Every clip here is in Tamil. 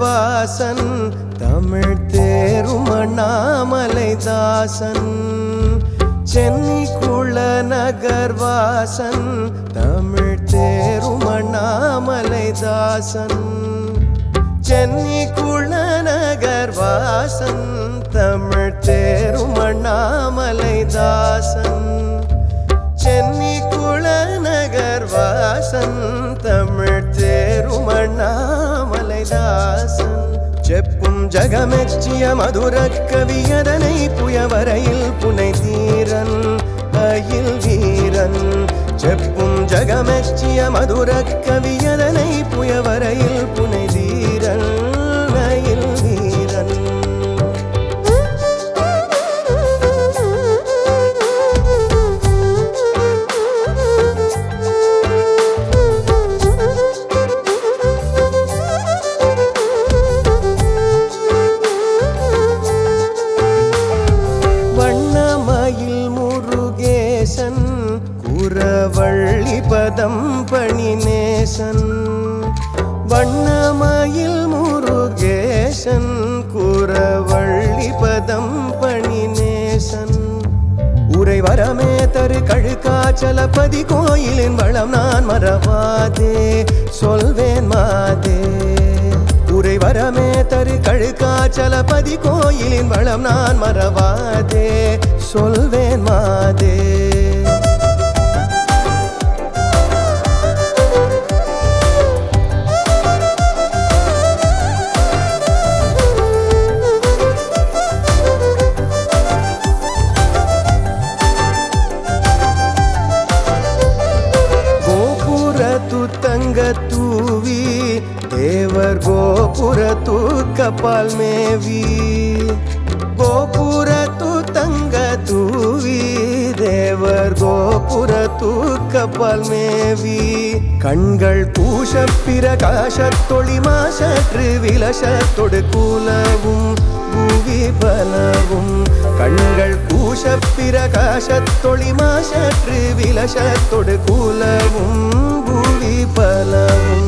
வாசன் தமிழ் தேரும் அண்ணாமலை தாசன் சென்னிக்குள நகர் வாசன் தமிழ் தேரும் அண்ணாமலை தாசன் சென்னிக்குள நகர் வாசன் தமிழ் தேரும் அண்ணாமலை தாசன் சென்னிக்குள நகர் வாசன் தமிழ் தேரும் அண்ணாமலை தாசன் செப்பும் ஜகமெச்சிய மதுர கவியதனை புயவரையில் புனைதீரன் அயில் வீரன் செப்பும் ஜகமெச்சிய மதுர கவியதனை புயவரையில் புனைதீரன் அயில் வீரன் பணி நேசன் வண்ணமயில் முருகேசன் குரவள்ளி பதம் பணி நேசன் உரை வரமே தரு கழுக்காச்சலபதி கோயிலின் வளம் நான் மறவாதே சொல்வேன் மாதே உரை வரமே தரு கழுக்காச்சலபதி கோயிலின் வளம் நான் மறவாதே சொல்வேன் மாதே தூவி தேவர் கோபுரத்து கபால் மேவி கோபுரத்து தங்க தூவி தேவர் கோபுரத்து கபால் மேவி கண்கள் பூஷ பிரகாசத்தொளி மாசற்று விலசத்தொடு கூலவும் புவி பலவும் கண்கள் பூஷ பிரகாசத்தொளி மாசற்று விலசத்தொடு கூலவும் புவி பலவும்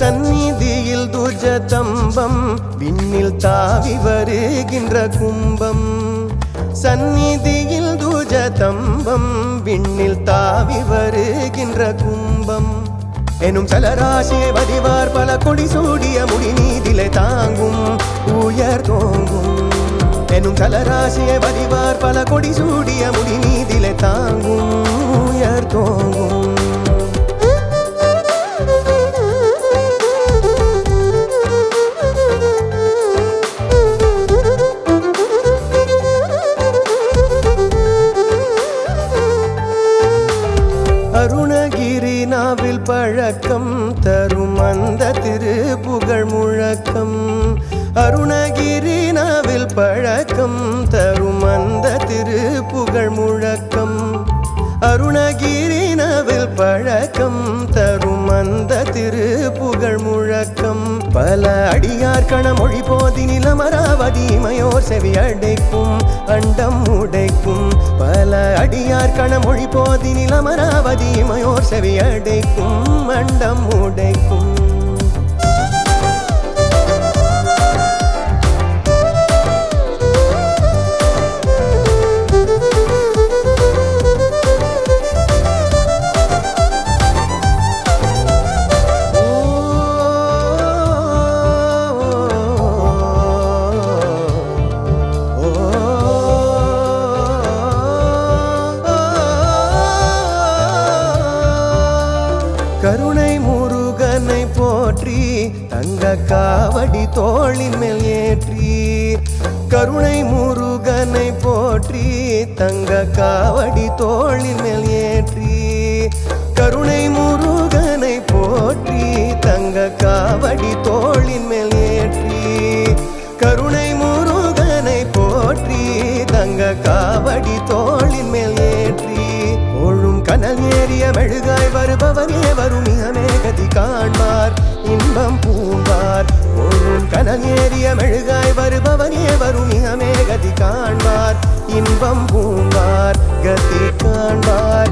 சந்நிதியில் துஜ தம்பம் விண்ணில் தாவி வருகின்ற கும்பம் சந்நிதியில் துஜ தம்பம் விண்ணில் தாவி வருகின்ற கும்பம் எனும் சலராசியை வதிவார் பல கொடி சூடிய முடி நீதிலே தாங்கும் உயர் தோங்கும் எனும் சலராசியை வதிவார் பல கொடி சூடிய முடி நீதிலே தாங்கும் உயர் தோங்கும் அருணகிரிநாவில் பழக்கம் தரும் அந்த திருப்புகழ் முழக்கம் அருணகிரிநாவில் பழக்கம் தரும் அந்த திருப்புகழ் முழக்கம் அருணகிரிநாவில் பழக்கம் தரும் அந்த திருப்புகழ் முழக்கம் பல அடியார்கண மொழி போதி நிலமராவதி இமையோர் செவி அடைக்கும் அண்டம் உடைக்கும் பல அடியார்கண மொழி போதி நிலமராவதி இமையோர் செவி அடைக்கும் அண்டம் உடைக்கும் தங்க காவடி தோளின் மேல் ஏற்றி கருணை முருகனை போற்றி தங்க காவடி தோளின் மேல் ஏற்றி கருணை முருகனை போற்றி தங்க காவடி தோளின் மேல் ஏற்றி கருணை முருகனை போற்றி தங்க காவடி தோளின் மேல் ஏற்றி ஒழும் கனல் ஏறிய மெழுகாய் வருபவனே வரும் இகமே கதி காண்பார் இன்பம் பூம்பார் ஒழும் கனல் ஏறிய மெழுகாய் வருபவனே வரும் இகமே கதி காண்பார் இன்பம் பூம்பார் கதி காண்பார்